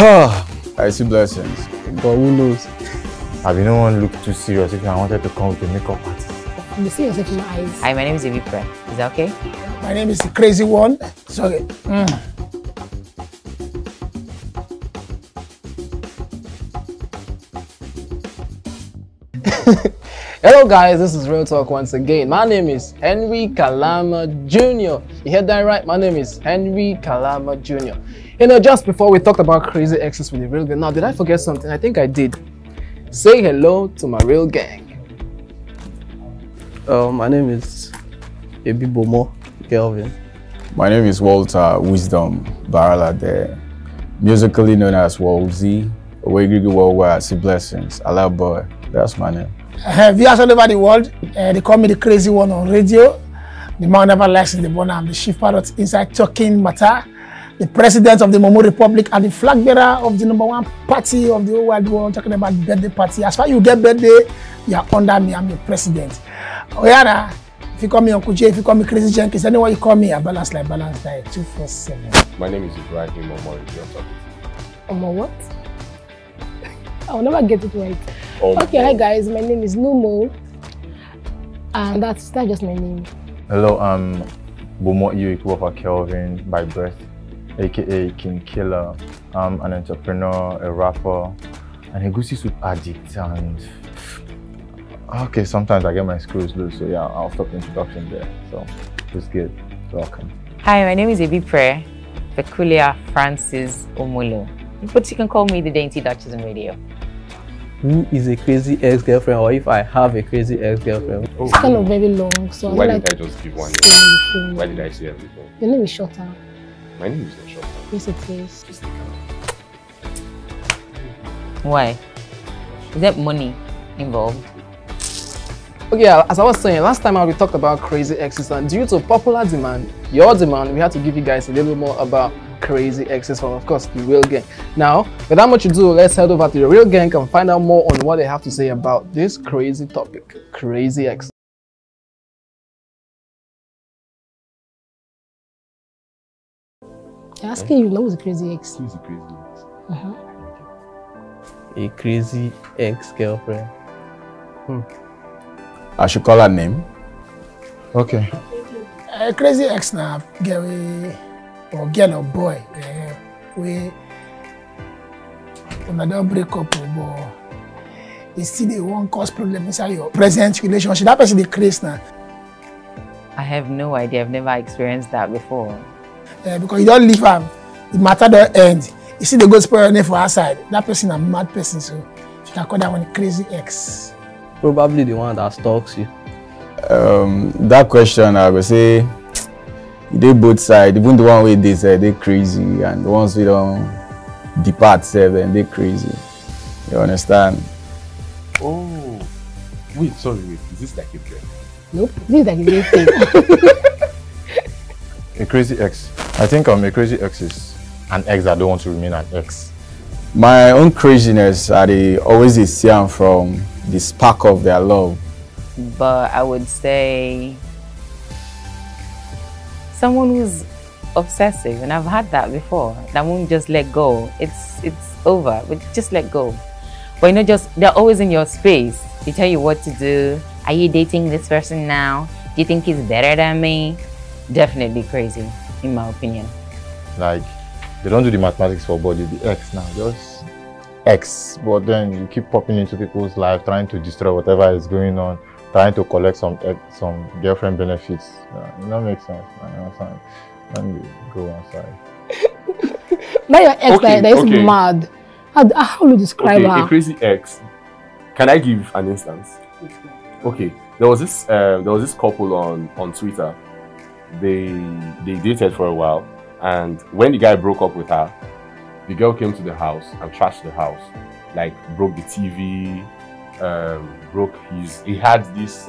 I see blessings. But who knows? I mean, no one looked too serious if I wanted to come with a makeup artist. I'm the serious in my eyes. Hi, my name is Ebi Pre. Is that okay? My name is the crazy one. It's okay. Hello guys, this is Real Talk once again. My name is Henry Kalama Jr. You heard that right? My name is Henry Kalama Jr. You know, just before we talked about crazy exes with the real gang. Now, did I forget something? I think I did. Say hello to my real gang. My name is Ebi Bomo Kelvin. My name is Walter Wisdom Barala, there, musically known as Wall Z. Worldwide, see blessings. I love boy. That's my name. Viewers all over the world, they call me the crazy one on radio. The man never lacks in the border. I'm the chief pilot inside talking matter. The president of the Momo Republic and the flag bearer of the #1 party of the whole wide world. Talking about birthday party. As far as you get birthday, you are under me. I'm the president. Oyara, if you call me Uncle J, if you call me Crazy Jenkins, anyone you call me, I balance like 247. My name is Ibrahim Momo. Momo what? I will never get it right. Okay, hi guys, my name is Numo. And that's just my name. Hello, I'm Bomo Iwikwofa Kelvin by birth, aka King Killer. I'm an entrepreneur, a rapper, an egusi soup addict, and okay, sometimes I get my screws loose, so yeah, I'll stop the introduction there. So it's good. Welcome. Hi, my name is Ebi Pre, Peculiar Francis Omolo. But you can call me the Dainty Duchess on radio. Who is a crazy ex-girlfriend, or if I have a crazy ex-girlfriend? Oh. It's kind of very long, so why did I just give one name? Why did I say everything? Your name is shorter. My name is not shorter. Yes, it is. Why? Is that money involved? Okay, as I was saying, last time we talked about crazy exes, and due to popular demand, your demand, we had to give you guys a little more about crazy exes from, of course, the real gang. Now, without much ado, let's head over to the real gang and find out more on what they have to say about this crazy topic, crazy exes. They're asking you, what was a crazy ex? Who's a crazy ex? A crazy ex-girlfriend. I should call her name. Okay. A crazy ex now, Gary. Or girl or boy, we don't break up, but you see they won't cause problem inside your present relationship. That person is crazy now. I have no idea. I've never experienced that before. Because you don't leave them, the matter don't end. You see they go spoil your name for outside. That person is a mad person, so you can call that one a crazy ex. Probably the one that stalks you. That question, I would say. They both sides, even the one way they say they crazy, and the ones we don't depart say then they crazy. You understand? Oh, wait, sorry, wait. Is this like a dream? Nope, this is like a dream thing. A crazy ex. I think a crazy ex is an ex that don't want to remain an ex. My own craziness, I always see them from the spark of their love. But I would say someone who's obsessive, and I've had that before. That won't just let go. It's over, but just let go. But you know, just they're always in your space. They tell you what to do. Are you dating this person now? Do you think he's better than me? Definitely crazy, in my opinion. Like, they don't do the mathematics for body, the X now, just X. But then you keep popping into people's life, trying to destroy whatever is going on, trying to collect some girlfriend benefits. Yeah, that makes sense. Let me go outside. Now your ex, okay, that is okay. Mad. How will you describe her? A crazy ex. Can I give an instance? Okay, there was this couple on Twitter. They dated for a while, and when the guy broke up with her, the girl came to the house and trashed the house, like broke the TV. He had this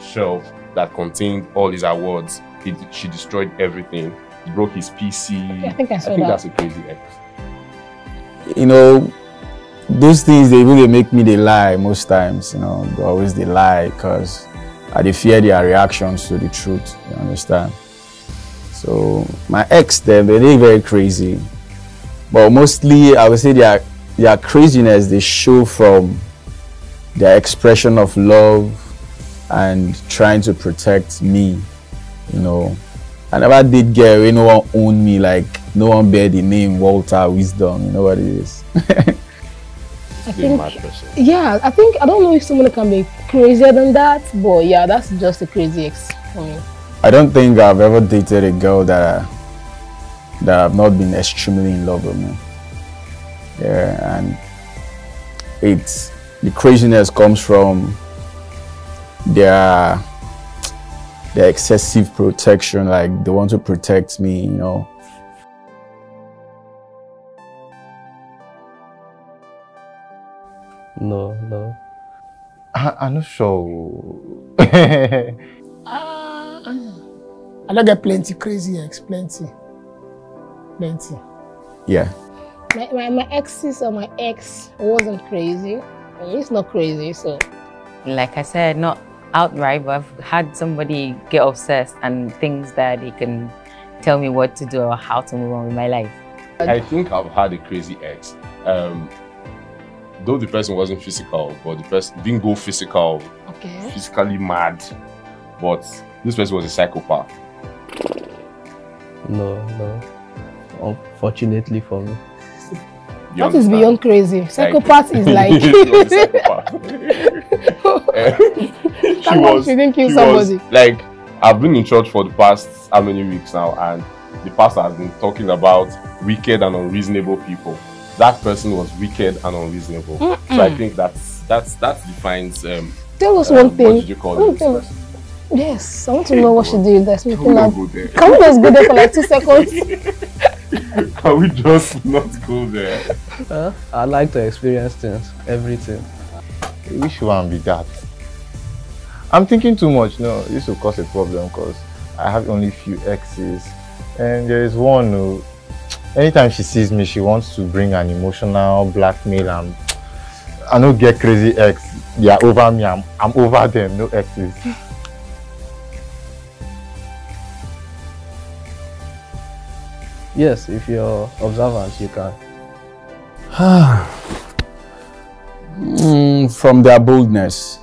shelf that contained all his awards. She destroyed everything, broke his PC. Okay, I think that's a crazy ex. You know, those things, they make me lie most times. You know, they always lie because they fear their reactions to the truth. You understand? So my ex, they're very crazy. But mostly, I would say their craziness they show from their expression of love and trying to protect me, you know. I never did get away, no one owned me, like no one bear the name Walter Wisdom, you know what it is. I think I don't know if someone can be crazier than that, but yeah, that's just a crazy ex for me. I don't think I've ever dated a girl that I've not been extremely in love with me. Yeah, and it's the craziness comes from their excessive protection, like they want to protect me, you know. No. I'm not sure. I don't get plenty crazy ex, plenty. Yeah. My exes or my ex wasn't crazy. It's not crazy, so. Like I said, not outright, but I've had somebody get obsessed and things that they can tell me what to do or how to move on with my life. I think I've had a crazy ex. Though the person wasn't physical, but the person didn't go physical, okay, physically mad, but this person was a psychopath. No. Unfortunately for me. You that understand? Is beyond crazy. Psychopath is like. She didn't kill somebody. Like, I've been in church for the past how many weeks now, and the pastor has been talking about wicked and unreasonable people. That person was wicked and unreasonable. Mm-mm. So I think that defines. Tell us one thing. What did you call this person? Yes, I want to know what she did. That's me. Can we just go there for like 2 seconds? Can we just not go there? I like to experience things, everything. Which one be that? I'm thinking too much. No, this will cause a problem because I have only few exes, and there is one who, anytime she sees me, she wants to bring an emotional blackmail, and I don't get crazy ex. They are over me. I'm over them. No exes. Yes, if you're observant, you can. From their boldness.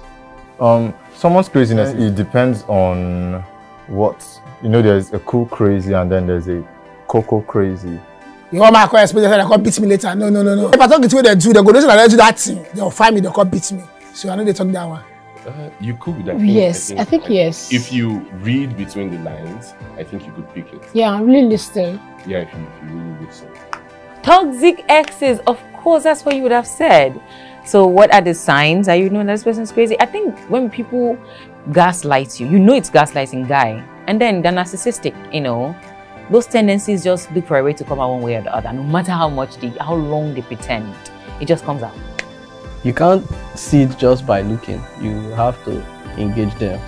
Someone's craziness, it depends on what. You know, there's a cool crazy and then there's a cocoa crazy. You want my correspondence and they come beat me later? No. If I talk to you, they do, they go listen and they do that thing. They'll find me, they'll come beat me. So I know they talk that one. You could, I think yes. If you read between the lines, I think you could pick it. Yeah, I'm really listening. Yeah, if you really listen. Toxic exes, of course, that's what you would have said. So what are the signs? Are you knowing this person's crazy? I think when people gaslight you, you know it's gaslighting guy. And then they're narcissistic, you know. Those tendencies just look for a way to come out one way or the other. No matter how long they pretend, it just comes out. You can't see it just by looking. You have to engage them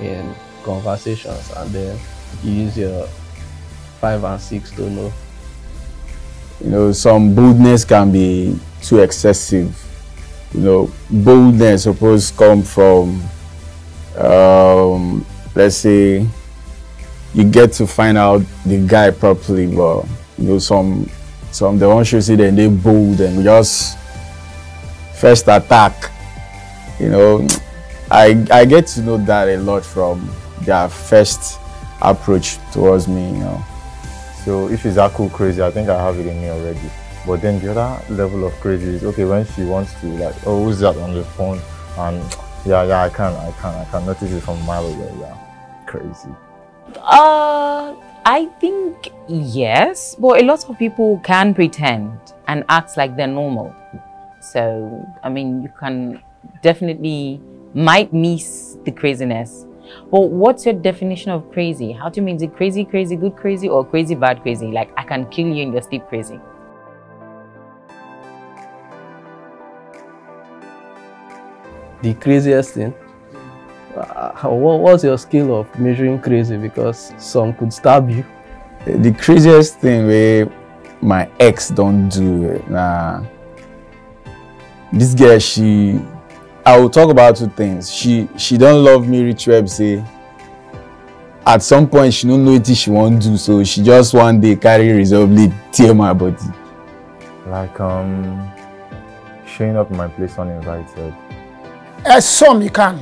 in conversations, and then you use your 5 and 6 to know. You know, some boldness can be too excessive. You know, boldness suppose come from, let's say, you get to find out the guy properly, but you know, some they want you to see them, they bold and just. First attack, you know, I get to know that a lot from their first approach towards me, you know. So if it's that cool crazy, I think I have it in me already. But then the other level of crazy is, okay, when she wants to, like, oh, who's that on the phone? And yeah, I can notice it from a mile away, yeah. Crazy. I think yes, but a lot of people can pretend and act like they're normal. So, I mean, you can definitely might miss the craziness. But what's your definition of crazy? How do you mean? Is it crazy, good crazy, or crazy, bad crazy? Like, I can kill you in your sleep crazy. The craziest thing? What was your scale of measuring crazy? Because some could stab you. The craziest thing my ex don't do. Nah. This girl, I will talk about 2 things. She don't love me, Rich Web say. At some point, she don't know it she won't do, so she just one day carry resolutely tear my body. Like, showing up in my place uninvited. Some you can.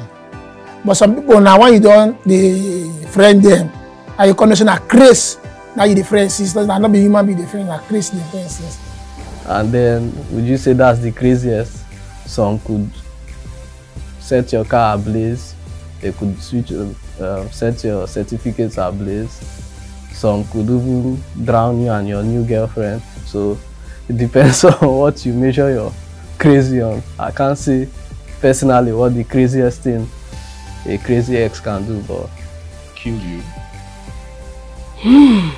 But some people now, when you don't, they friend them. And your condition are Chris. Now you're the friend sisters. Now not be human, be the friend. Now Chris, the friend sisters. And then, would you say that's the craziest? Some could set your car ablaze. They could switch, set your certificates ablaze. Some could even drown you and your new girlfriend. So it depends on what you measure your crazy on. I can't say personally what the craziest thing a crazy ex can do, but kill you. Yes,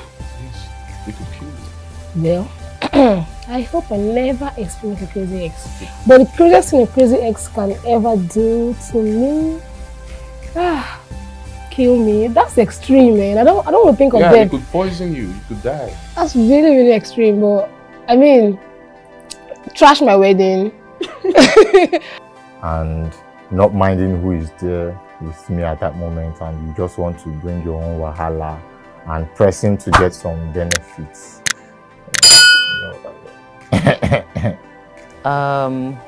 they could kill you. Well, I hope I never experience a crazy ex. But the craziest thing a crazy ex can ever do to me, kill me. That's extreme, man. I don't want to think of that. Yeah, it could poison you. You could die. That's really, really extreme. But I mean, trash my wedding. And not minding who is there with me at that moment, and you just want to bring your own wahala and pressing to get some benefits.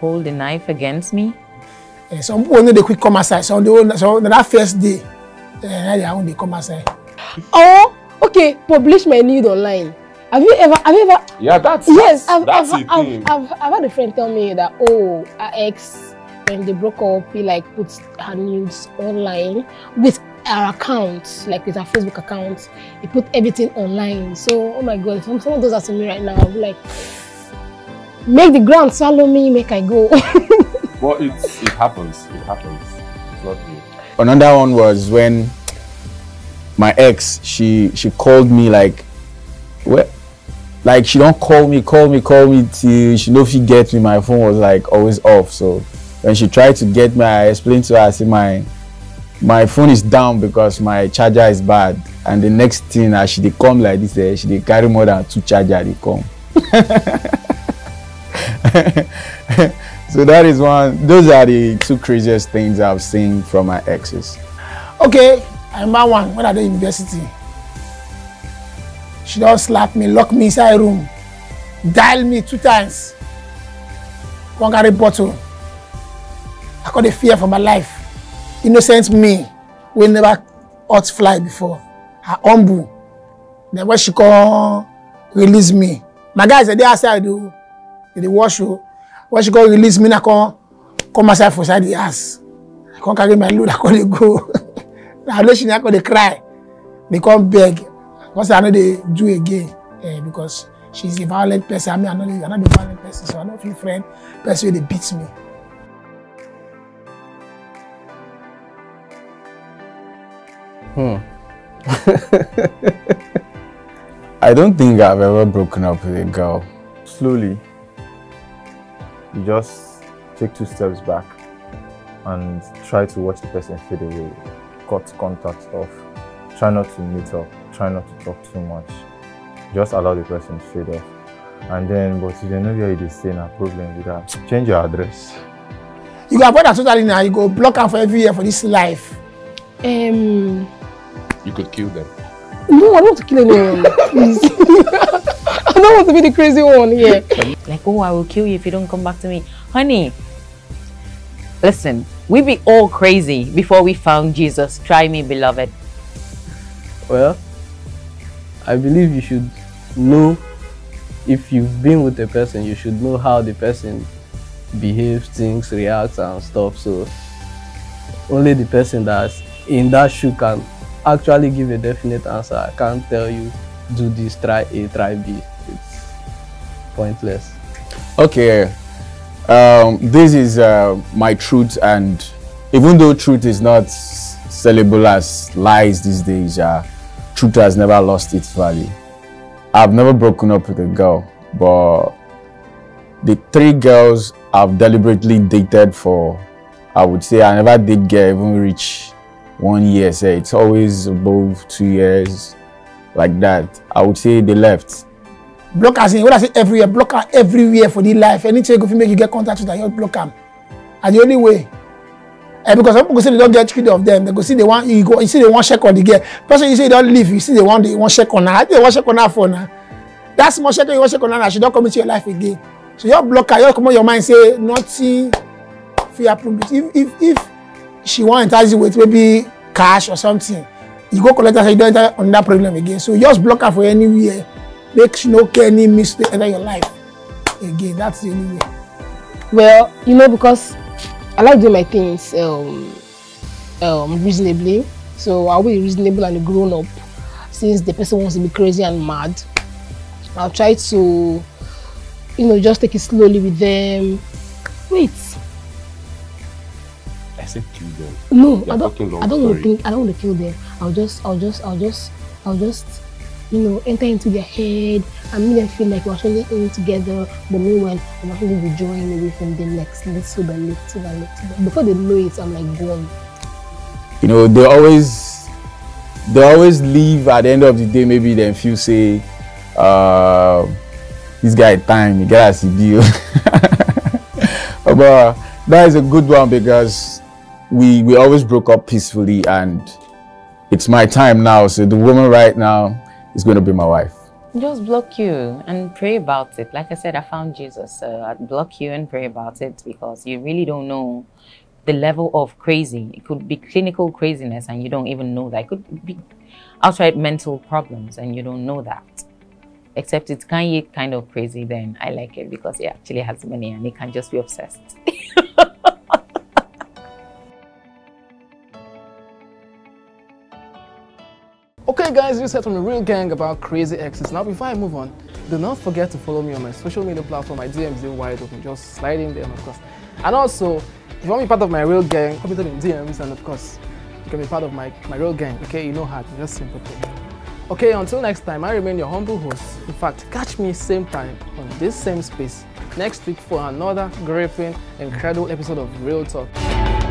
Hold a knife against me. Some people only they quick come aside. So on that first day, they come aside. Oh, okay. Publish my nude online. Have you ever? Yeah, that's. Yes, I've had a friend tell me that, oh, our ex, when they broke up, he like put her nudes online with her account, like with her Facebook account. He put everything online. So, oh my God, if someone does that to me right now, I'll be like, make the ground swallow me, make I go. Well, it happens. It's not you. Another one was when my ex, she called me like, well, like she don't call me till she know if she gets me. My phone was like always off. So when she tried to get me, I explained to her, I said my phone is down because my charger is bad. And the next thing, as she did come like this, she did carry more than 2 chargers. They come. So that is one. Those are the 2 craziest things I've seen from my exes. Okay, I remember one when I did university. She don't slap me, lock me inside room, dial me 2 times. One carry bottle. I got a fear for my life. Innocent me, we never ought fly before. I humble. Then when she come release me, my guys are there outside do. In the washroom, when she go release me, I come outside for side the ass. I can't carry my load, I can't go. I know she not going to cry. They come beg. Once I know they do again, because she's a violent person. I mean, I'm not a violent person, so I don't feel friend. Person, they beat me. I don't think I've ever broken up with a girl. Slowly, you just take 2 steps back and try to watch the person fade away. Cut contact off. Try not to meet up. Try not to talk too much. Just allow the person to fade off. And then, but if they know where they stay, no problem with that. Change your address. You can avoid that totally now. You go block them for every year for this life. You could kill them. No, I don't want to kill anyone. I don't want to be the crazy one here. Like, oh, I will kill you if you don't come back to me. Honey, listen, we be all crazy before we found Jesus. Try me, beloved. Well, I believe you should know, if you've been with a person, you should know how the person behaves, thinks, reacts and stuff. So only the person that's in that shoe can actually give a definite answer. I can't tell you, do this, try A, try B. It's pointless. Okay, this is my truth, and even though truth is not sellable as lies these days, truth has never lost its value. I've never broken up with a girl, but the 3 girls I've deliberately dated for, I would say I never did get even reach 1 year. So it's always above 2 years, like that. I would say they left. Block as in, when I say everywhere, block her everywhere for the life. Anything if you make you get contact with her, you block them. And the only way, because some people say they don't get rid of them. They go see they want you go. You see they want check on the girl. Person you say you don't leave. You see they want check on her. I think they want check on her phone. That small shaking you want shake on her, she don't come into your life again. So your blocker, you come on your mind, say nothing for your problem. If she won't entice you with maybe cash or something, you go collect her, so you don't enter on that problem again. So you just block her for anywhere. Make she no care any mistake enter your life again. That's the only way. Well, you know, because I like doing my things reasonably. So I'll be reasonable and grown up. Since the person wants to be crazy and mad, I'll try to, you know, just take it slowly with them. Wait. I said kill them. No, I don't want to kill them. I'll just, you know, enter into their head and make them feel like we're actually in together, but meanwhile I'm actually withdrawing away from them like little by little by little. Before they know it, I'm like gone. You know, they always leave at the end of the day. Maybe then feel say, this guy time, he got a deal. But that is a good one because we always broke up peacefully, and it's my time now. So the woman right now is going to be my wife. Just block you and pray about it. Like I said, I found Jesus, so I'd block you and pray about it because you really don't know the level of crazy. It could be clinical craziness and you don't even know that. It could be outright mental problems and you don't know that. Except it's Kanye kind of crazy, then I like it because he actually has money and he can just be obsessed. Okay guys, you said from the real gang about crazy exes. Now before I move on, do not forget to follow me on my social media platform. My DMs are wide open, just slide in there, of course. And also, if you want to be part of my real gang, comment on the DMs, and of course, you can be part of my real gang. Okay, you know how, just simple thing. Okay, until next time, I remain your humble host. In fact, catch me same time on this same space next week for another gripping, incredible episode of Real Talk.